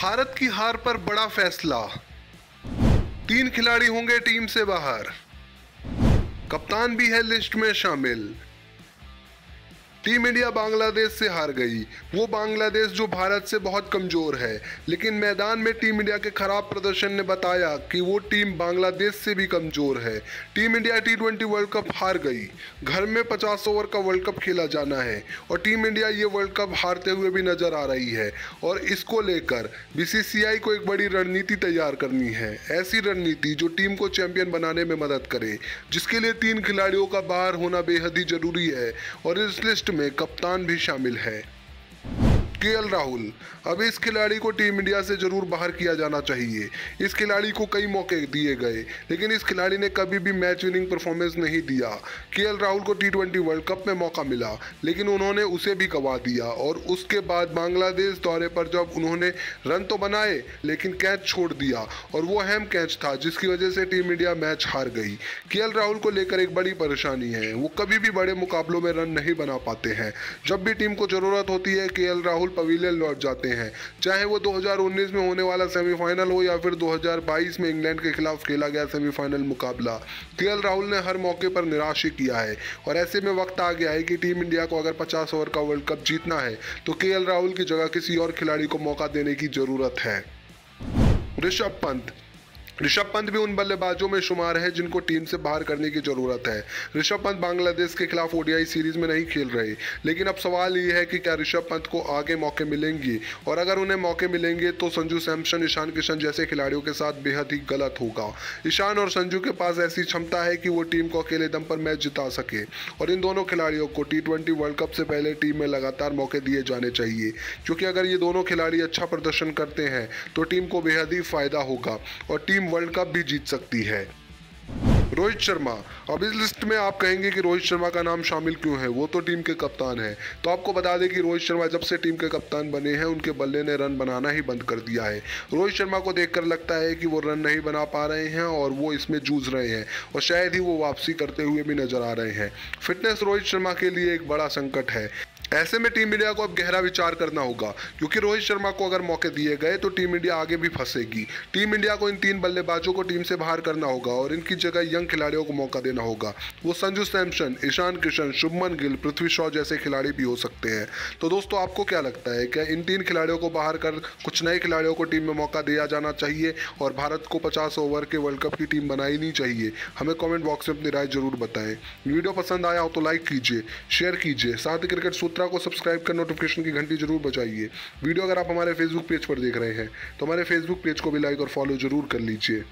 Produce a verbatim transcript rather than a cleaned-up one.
भारत की हार पर बड़ा फैसला, तीन खिलाड़ी होंगे टीम से बाहर, कप्तान भी है लिस्ट में शामिल। टीम इंडिया बांग्लादेश से हार गई। वो बांग्लादेश जो भारत से बहुत कमज़ोर है, लेकिन मैदान में टीम इंडिया के खराब प्रदर्शन ने बताया कि वो टीम बांग्लादेश से भी कमज़ोर है। Team India T twenty world cup हार गई। घर में पचास ओवर का वर्ल्ड कप खेला जाना है और टीम इंडिया ये वर्ल्ड कप हारते हुए भी नज़र आ रही है और इसको लेकर बी सी सी आई को एक बड़ी रणनीति तैयार करनी है, ऐसी रणनीति जो टीम को चैम्पियन बनाने में मदद करे, जिसके लिए तीन खिलाड़ियों का बाहर होना बेहद ही ज़रूरी है और इस लिस्ट में कप्तान भी शामिल है, के एल राहुल। अब इस खिलाड़ी को टीम इंडिया से जरूर बाहर किया जाना चाहिए। इस खिलाड़ी को कई मौके दिए गए, लेकिन इस खिलाड़ी ने कभी भी मैच विनिंग परफॉर्मेंस नहीं दिया। के एल राहुल को टी ट्वेंटी वर्ल्ड कप में मौका मिला, लेकिन उन्होंने उसे भी गंवा दिया और उसके बाद बांग्लादेश दौरे पर जब उन्होंने रन तो बनाए लेकिन कैच छोड़ दिया और वो अहम कैच था जिसकी वजह से टीम इंडिया मैच हार गई। के एल राहुल को लेकर एक बड़ी परेशानी है, वो कभी भी बड़े मुकाबलों में रन नहीं बना पाते हैं। जब भी टीम को ज़रूरत होती है के एल राहुल पवेलियन लौट जाते हैं, चाहे वो दो हज़ार उन्नीस में होने वाला सेमीफाइनल हो या फिर दो हज़ार बाईस में इंग्लैंड के खिलाफ खेला गया सेमीफाइनल मुकाबला। के एल राहुल ने हर मौके पर निराश ही किया है और ऐसे में वक्त आ गया है कि टीम इंडिया को अगर पचास ओवर का वर्ल्ड कप जीतना है तो के एल राहुल की जगह किसी और खिलाड़ी को मौका देने की जरूरत है। ऋषभ पंत ऋषभ पंत भी उन बल्लेबाजों में शुमार है जिनको टीम से बाहर करने की ज़रूरत है। ऋषभ पंत बांग्लादेश के खिलाफ ओडीआई सीरीज़ में नहीं खेल रहे, लेकिन अब सवाल ये है कि क्या ऋषभ पंत को आगे मौके मिलेंगे, और अगर उन्हें मौके मिलेंगे तो संजू सैमसन, ईशान किशन जैसे खिलाड़ियों के साथ बेहद ही गलत होगा। ईशान और संजू के पास ऐसी क्षमता है कि वो टीम को अकेले दम पर मैच जिता सके और इन दोनों खिलाड़ियों को टी ट्वेंटी वर्ल्ड कप से पहले टीम में लगातार मौके दिए जाने चाहिए, क्योंकि अगर ये दोनों खिलाड़ी अच्छा प्रदर्शन करते हैं तो टीम को बेहद ही फायदा होगा और टीम वर्ल्ड कप भी जीत सकती है। रोहित शर्मा, अब इस लिस्ट में आप कहेंगे कि रोहित शर्मा का नाम शामिल क्यों है, वो तो टीम के कप्तान है। तो आपको बता दें कि रोहित शर्मा जब से टीम के कप्तान बने हैं उनके बल्ले ने रन बनाना ही बंद कर दिया है। रोहित शर्मा को देखकर लगता है कि वो रन नहीं बना पा रहे हैं और वो इसमें जूझ रहे हैं और शायद ही वो वापसी करते हुए भी नजर आ रहे हैं। फिटनेस रोहित शर्मा के लिए एक बड़ा संकट है। ऐसे में टीम इंडिया को अब गहरा विचार करना होगा, क्योंकि रोहित शर्मा को अगर मौके दिए गए तो टीम इंडिया आगे भी फंसेगी। टीम इंडिया को इन तीन बल्लेबाजों को टीम से बाहर करना होगा और इनकी जगह यंग खिलाड़ियों को मौका देना होगा। वो संजू सैमसन, ईशान किशन, शुभमन गिल, पृथ्वी शॉ जैसे खिलाड़ी भी हो सकते हैं। तो दोस्तों, आपको क्या लगता है, क्या इन तीन खिलाड़ियों को बाहर कर कुछ नए खिलाड़ियों को टीम में मौका दिया जाना चाहिए और भारत को पचास ओवर के वर्ल्ड कप की टीम बनाई नहीं चाहिए? हमें कॉमेंट बॉक्स में अपनी राय जरूर बताएं। वीडियो पसंद आया हो तो लाइक कीजिए, शेयर कीजिए, साथ ही क्रिकेट सूत्र को सब्सक्राइब कर नोटिफिकेशन की घंटी जरूर बजाइए। वीडियो अगर आप हमारे फेसबुक पेज पर देख रहे हैं तो हमारे फेसबुक पेज को भी लाइक और फॉलो जरूर कर लीजिए।